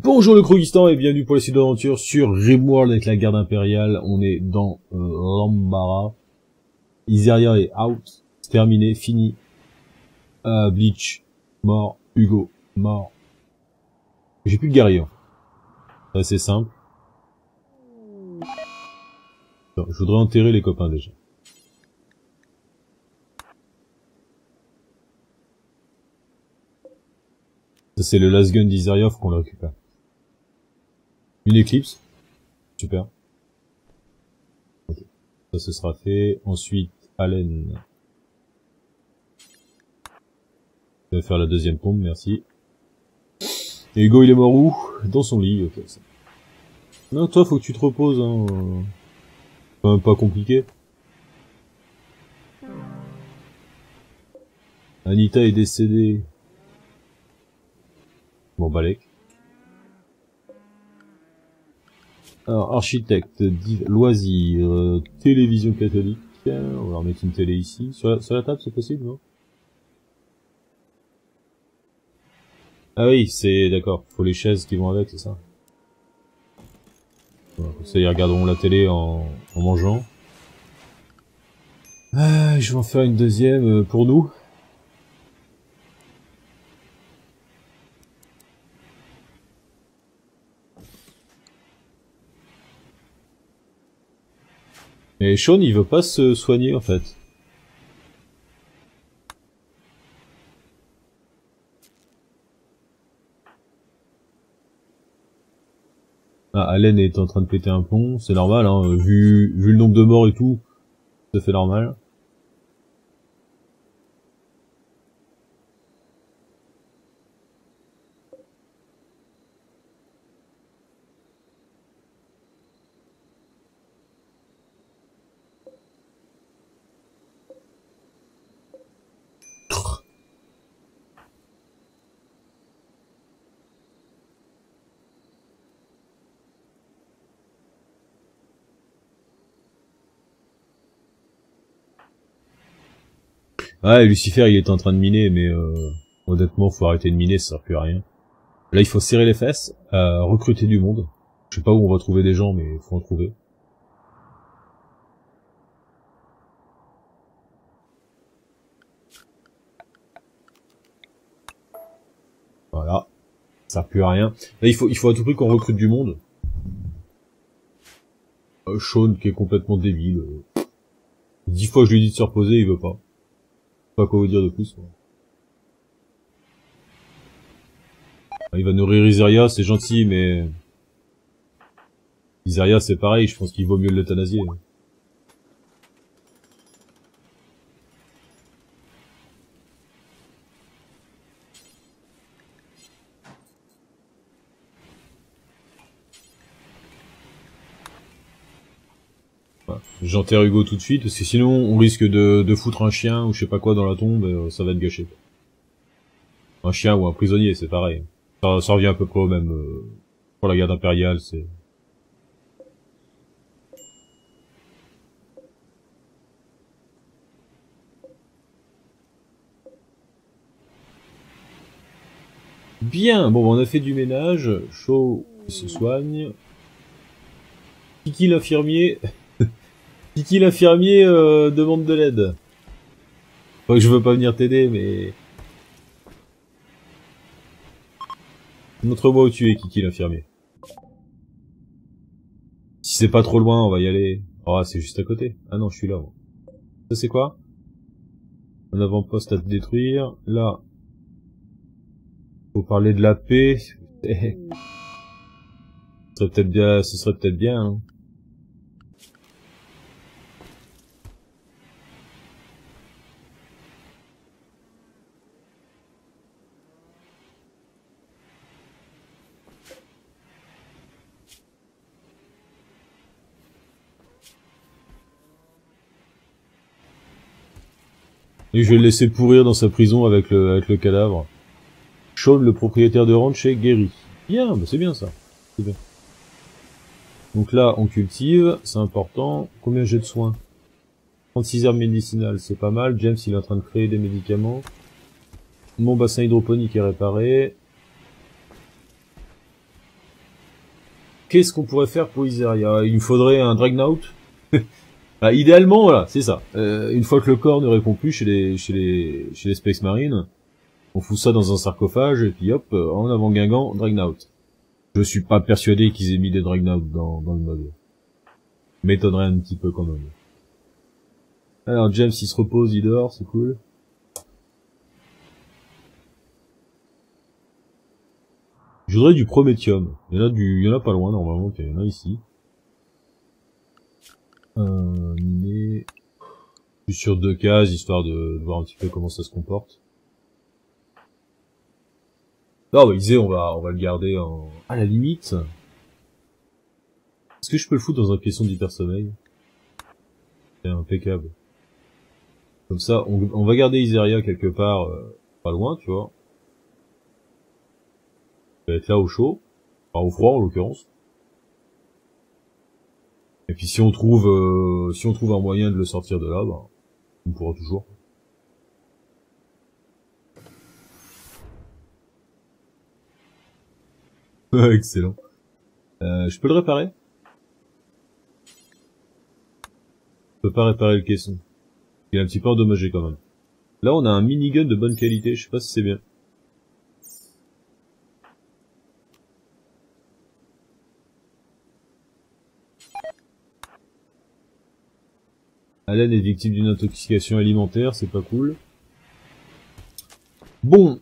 Bonjour le Krugistan et bienvenue pour les suites d'aventure sur Rimworld avec la Garde Impériale. On est dans Lambara. Isaria est out, terminé, fini. Bleach, mort. Hugo, mort. J'ai plus de guerrier. C'est assez simple. Non, je voudrais enterrer les copains déjà. C'est le last gun d'Isaria, faut qu'on le récupère. Une éclipse. Super. Okay. Ça, ce sera fait. Ensuite, Allen. Je vais faire la deuxième pompe, merci. Et Hugo, il est mort où? Dans son lit, ok. Ça. Non, toi, faut que tu te reposes, hein. Quand même pas compliqué. Anita est décédée. Bon, balèque. Alors, architecte, loisirs, télévision catholique. On va remettre une télé ici. Sur la table, c'est possible, non? Ah oui, c'est d'accord. Faut les chaises qui vont avec, c'est ça. Voilà, comme ça, ils regarderont la télé en mangeant. Ah, je vais en faire une deuxième pour nous. Mais Shaun, il veut pas se soigner, en fait. Ah, Allen est en train de péter un plomb, c'est normal, hein, vu le nombre de morts et tout, ça fait normal. Ah, et Lucifer, il est en train de miner, mais honnêtement, faut arrêter de miner, ça sert plus à rien. Là, il faut serrer les fesses, recruter du monde. Je sais pas où on va trouver des gens, mais faut en trouver. Voilà, ça sert plus à rien. Là, il faut à tout prix qu'on recrute du monde. Shaun, qui est complètement débile. 10 fois, je lui dis de se reposer, il veut pas. Pas quoi vous dire de plus. Il va nourrir Isaria, c'est gentil, mais... Isaria, c'est pareil, je pense qu'il vaut mieux l'euthanasier. J'enterre Hugo tout de suite, parce que sinon on risque de foutre un chien ou je sais pas quoi dans la tombe, ça va être gâché. Un chien ou un prisonnier, c'est pareil. Ça revient à peu près au même. Pour la Garde Impériale, c'est... Bien, bon on a fait du ménage, Shaun se soigne. Kiki l'infirmier... Kiki l'infirmier demande de l'aide. Enfin, je veux pas venir t'aider, mais... Montre-moi où tu es, Kiki l'infirmier. Si c'est pas trop loin, on va y aller. Oh, c'est juste à côté. Ah non, je suis là. Moi. Ça, c'est quoi? Un avant-poste à te détruire. Là. Faut parler de la paix. Ce serait peut-être bien, hein. Et je vais le laisser pourrir dans sa prison avec le cadavre. Shaun, le propriétaire de ranch, est guéri. Bien, bah c'est bien ça. C'est bien. Donc là, on cultive, c'est important. Combien j'ai de soins? 36 herbes médicinales, c'est pas mal. James, il est en train de créer des médicaments. Mon bassin hydroponique est réparé. Qu'est-ce qu'on pourrait faire pour Isaria? Il nous faudrait un Dragon Out. Bah, idéalement, voilà, c'est ça. Une fois que le corps ne répond plus chez les Space Marines, on fout ça dans un sarcophage et puis hop, en avant Guingamp, Dragon Out. Je suis pas persuadé qu'ils aient mis des Dragon Out dans le mode. M'étonnerait un petit peu quand même. Alors James, il se repose, il dort, c'est cool. Je voudrais du Promethium. Il y en a pas loin normalement, il y en a ici. Miner. Juste sur 2 cases, histoire de voir un petit peu comment ça se comporte. Non, bah, il disait, on va le garder en, à la limite. Est-ce que je peux le foutre dans un caisson d'hypersommeil? C'est impeccable. Comme ça, on va garder Isaria quelque part, pas loin, tu vois. Il va être là au chaud. Enfin, au froid, en l'occurrence. Et puis si on trouve un moyen de le sortir de là, bah, on pourra toujours. Excellent. Je peux le réparer? Je peux pas réparer le caisson. Il est un petit peu endommagé quand même. Là on a un minigun de bonne qualité, je sais pas si c'est bien. Allen est victime d'une intoxication alimentaire, c'est pas cool. Bon,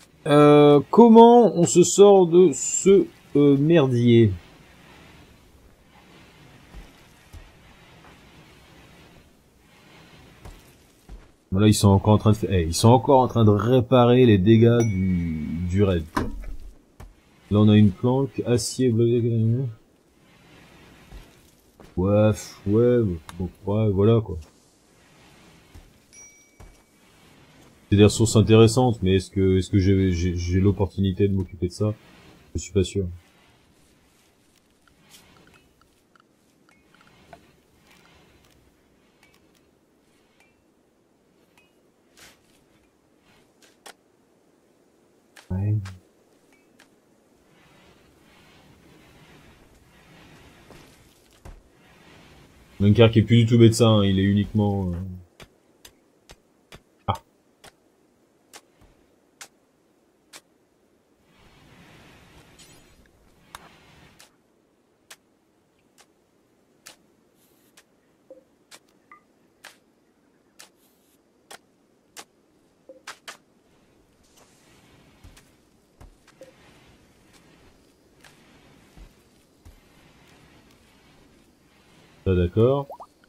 comment on se sort de ce merdier? Voilà, ils sont encore en train de ils sont encore en train de réparer les dégâts du raid. Là, on a une planque, acier, blablabla. Ouais, ouais, donc, ouais, voilà quoi. C'est des ressources intéressantes, mais est-ce que j'ai l'opportunité de m'occuper de ça? Je suis pas sûr. Ouais. Dunkerque est plus du tout médecin, hein, il est uniquement... Ah, d'accord.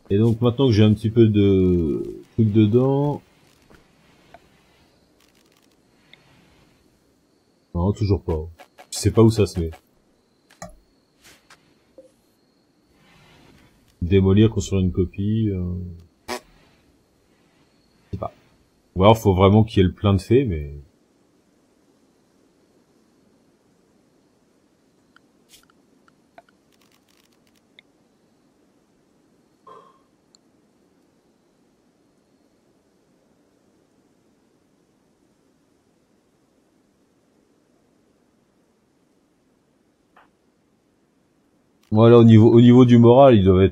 Et donc maintenant que j'ai un petit peu de trucs dedans... Non, toujours pas. Je sais pas où ça se met. Démolir, construire une copie... Je sais pas. Ou alors faut vraiment qu'il y ait le plein de fait, mais... Voilà, au niveau du moral, ils doivent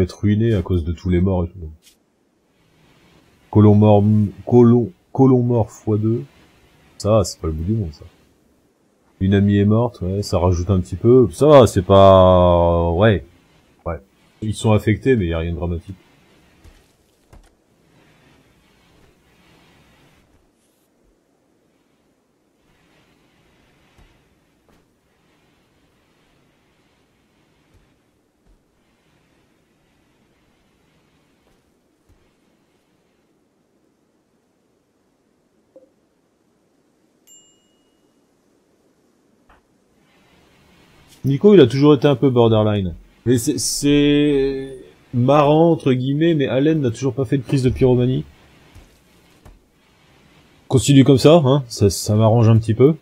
être ruinés à cause de tous les morts et tout. Colon mort x2. Ça, c'est pas le bout du monde, ça. Une amie est morte, ouais, ça rajoute un petit peu. Ça, c'est pas, ouais. Ouais. Ils sont affectés, mais y a rien de dramatique. Nico, il a toujours été un peu borderline. Mais c'est marrant, entre guillemets, mais Allen n'a toujours pas fait de prise de pyromanie. Continue comme ça, hein, ça m'arrange un petit peu.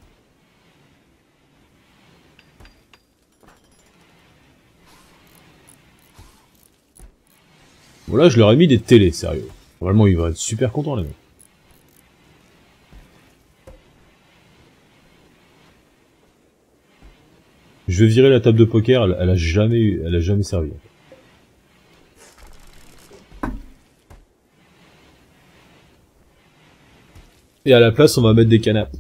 Voilà, je leur ai mis des télés, sérieux. Vraiment, ils vont être super contents, les mecs. Je vais virer la table de poker, elle a jamais eu, elle a jamais servi. Et à la place, on va mettre des canapes.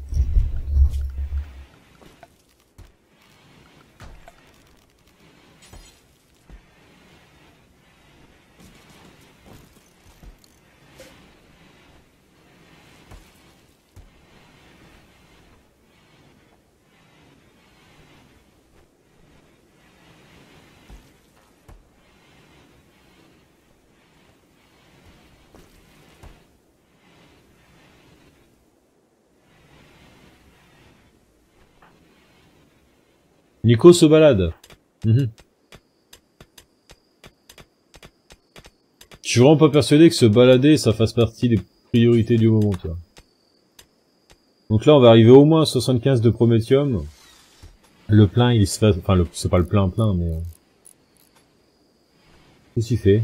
Nico se balade. Je suis vraiment pas persuadé que se balader, ça fasse partie des priorités du moment, tu vois. Donc là, on va arriver au moins à 75 de Promethium. Le plein, il se fait... Enfin, c'est pas le plein, mais... Qu'est-ce qu'il fait ?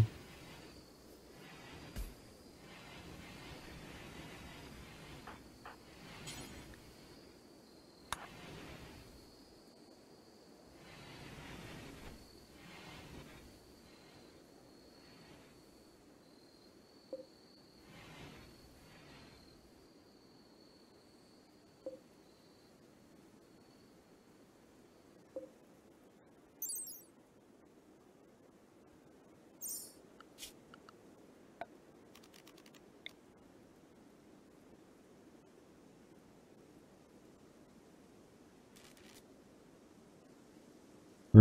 Je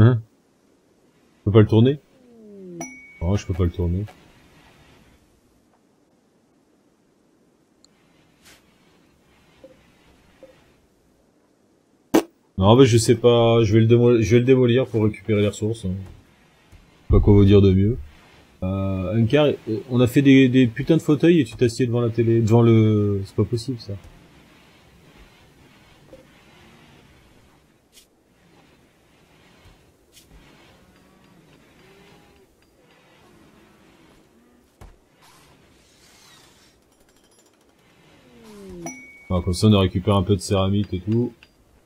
peux pas le tourner? Non, je peux pas le tourner. Non, bah je sais pas, je vais le démolir pour récupérer les ressources. Hein. Pas quoi vous dire de mieux. Uncar, on a fait des putains de fauteuils et tu t'assieds devant la télé, devant le... C'est pas possible ça. Comme ça on récupère un peu de céramite et tout.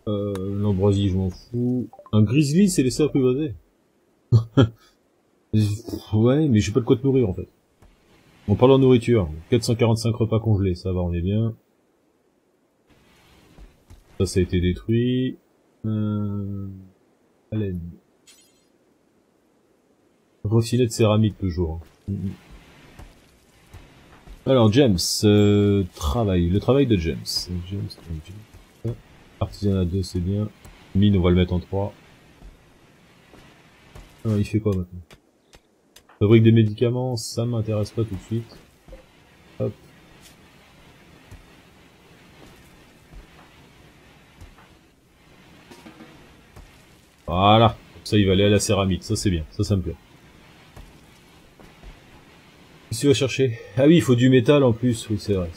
L'ambroisie je m'en fous. Un grizzly c'est laissé à plus baser. Ouais mais j'ai pas de quoi te nourrir en fait. On parle en nourriture. 445 repas congelés, ça va on est bien. Ça a été détruit. Allen. Refilet de céramite toujours. Alors James, le travail de James. Artisanat 2 c'est bien. Mine on va le mettre en 3. Ah, il fait quoi maintenant? Fabrique des médicaments, ça m'intéresse pas tout de suite. Hop. Voilà, comme ça il va aller à la céramite, ça c'est bien, ça me plaît. Qu'est-ce que tu vas chercher? Ah oui, il faut du métal en plus, oui c'est vrai,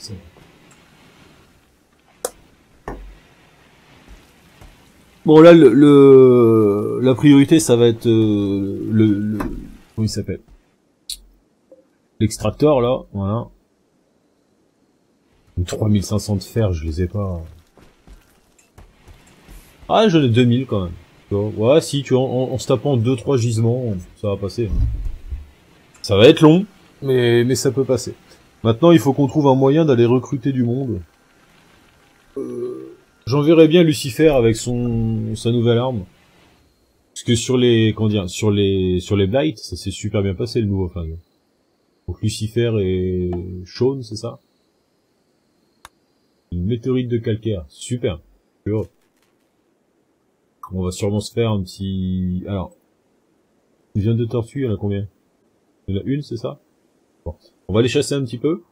Bon là, la priorité ça va être comment il s'appelle? L'extracteur là, voilà. 3500 de fer, je les ai pas. Ah j'en ai 2000 quand même. Ouais si, tu vois, en se tapant 2-3 gisements, ça va passer. Ça va être long. Mais ça peut passer. Maintenant, il faut qu'on trouve un moyen d'aller recruter du monde. J'enverrai bien Lucifer avec sa nouvelle arme. Parce que sur les, sur les Blight, ça s'est super bien passé le nouveau flingue. Donc Lucifer et Shaun, c'est ça? Une météorite de calcaire, super. On va sûrement se faire un petit... Alors, une viande de tortue, elle a combien? Il y en a une, c'est ça? Bon. On va les chasser un petit peu.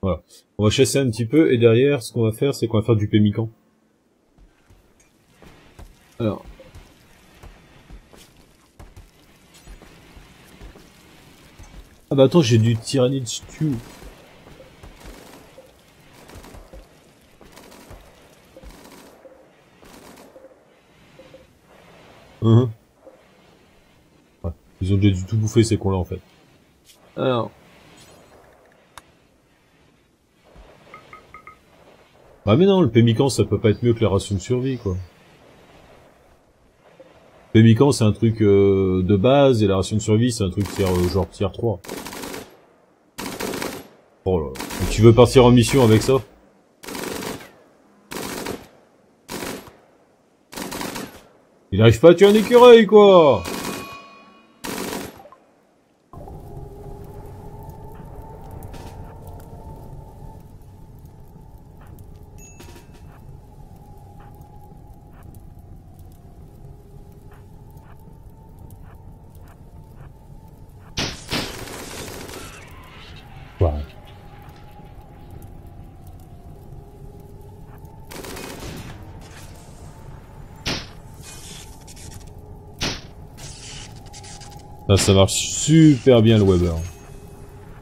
Voilà. On va chasser un petit peu et derrière, ce qu'on va faire, c'est qu'on va faire du pémican. Alors... Ah bah attends, j'ai du tyrannide stew. Ouais. Ils ont déjà du tout bouffé ces cons-là en fait. Alors. Ah mais non, le Pémican ça peut pas être mieux que la ration de survie quoi. Le Pémican c'est un truc de base et la ration de survie c'est un truc tier, genre tier 3. Oh là là. Donc, tu veux partir en mission avec ça? Il arrive pas à tuer un écureuil quoi! Ah, ça marche super bien le Weber.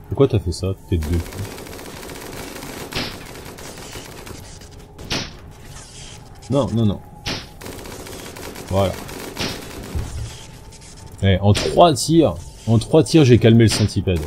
Pourquoi t'as fait ça? T'es deux. Non, non, non. Voilà. Eh, en trois tirs, j'ai calmé le centipède.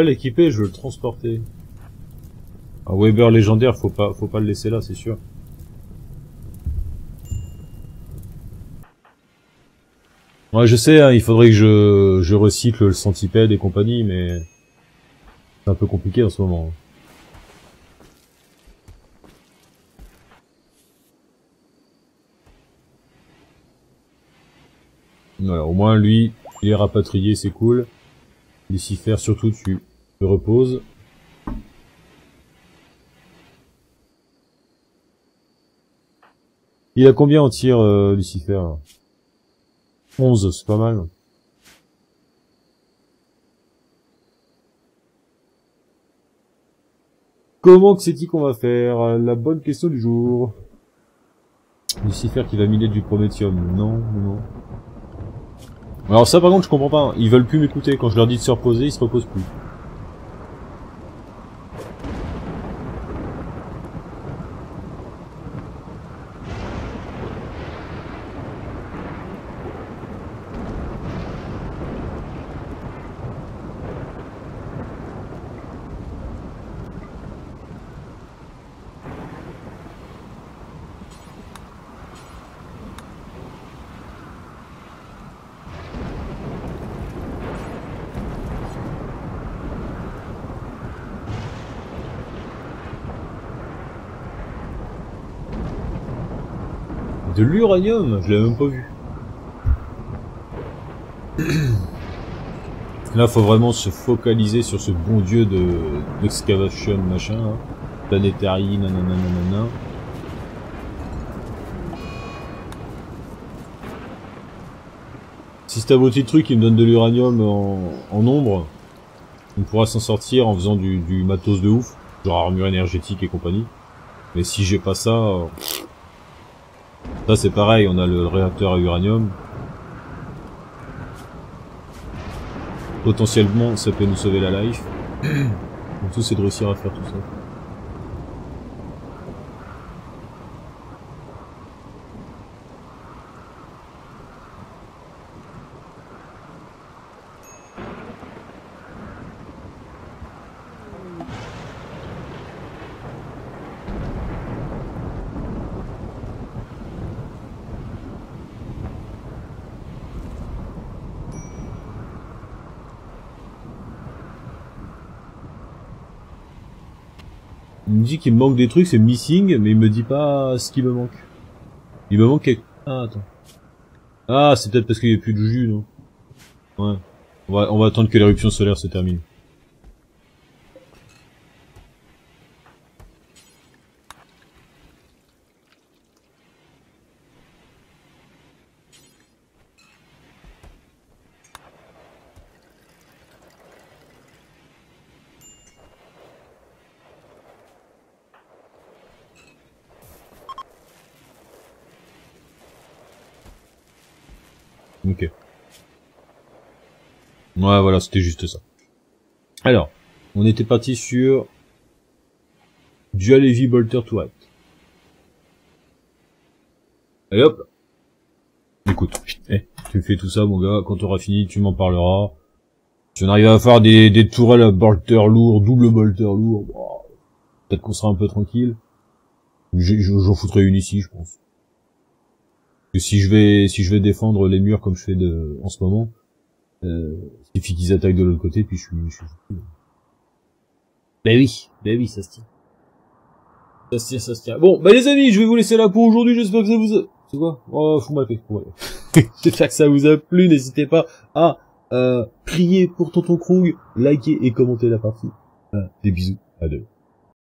L'équiper, je veux le transporter. Un Weber légendaire, faut pas le laisser là, c'est sûr. Ouais, je sais, hein, il faudrait que je recycle le centipède et compagnie, mais c'est un peu compliqué en ce moment. Alors, au moins, lui, il est rapatrié, c'est cool. Lucifer, surtout, tu te reposes. Il a combien en tir, Lucifer? 11, c'est pas mal. Comment que c'est-il qu'on va faire? La bonne question du jour. Lucifer qui va miner du Promethium. Non, non. Alors ça par contre je comprends pas, ils veulent plus m'écouter, quand je leur dis de se reposer, ils se reposent plus. De l'uranium, je l'ai même pas vu. Là, faut vraiment se focaliser sur ce bon dieu d'excavation, machin, hein. Planétari, nanana, nanana. Si c'est un petit truc qui me donne de l'uranium en nombre, on pourra s'en sortir en faisant du matos de ouf, genre armure énergétique et compagnie. Mais si j'ai pas ça... Ça c'est pareil, on a le réacteur à uranium. Potentiellement ça peut nous sauver la life. Donc tout c'est de réussir à faire tout ça. Il me dit qu'il me manque des trucs, c'est missing, mais il me dit pas ce qui me manque. Il me manque quelque... Ah, attends. Ah, c'est peut-être parce qu'il n'y a plus de jus, non? Ouais. On va attendre que l'éruption solaire se termine. Ok. Ouais, voilà, c'était juste ça. Alors, on était parti sur... Dual Heavy Bolter to Act. Allez hop. Écoute, tu fais tout ça, mon gars. Quand tu auras fini, tu m'en parleras. Si on arrive à faire des tourelles à Bolter lourd, double Bolter lourd, wow, peut-être qu'on sera un peu tranquille. J'en foutrai une ici, je pense. Que si je vais défendre les murs comme je fais en ce moment, il suffit qu'ils attaquent de l'autre côté, puis je suis foutu. Bah oui, ça se tient. Ça se tient. Bon, bah les amis, je vais vous laisser là pour aujourd'hui, j'espère que ça vous a... C'est quoi? Oh, fous ma paix. J'espère que ça vous a plu, n'hésitez pas à prier pour Tonton Krug, liker et commenter la partie. Des bisous, à deux.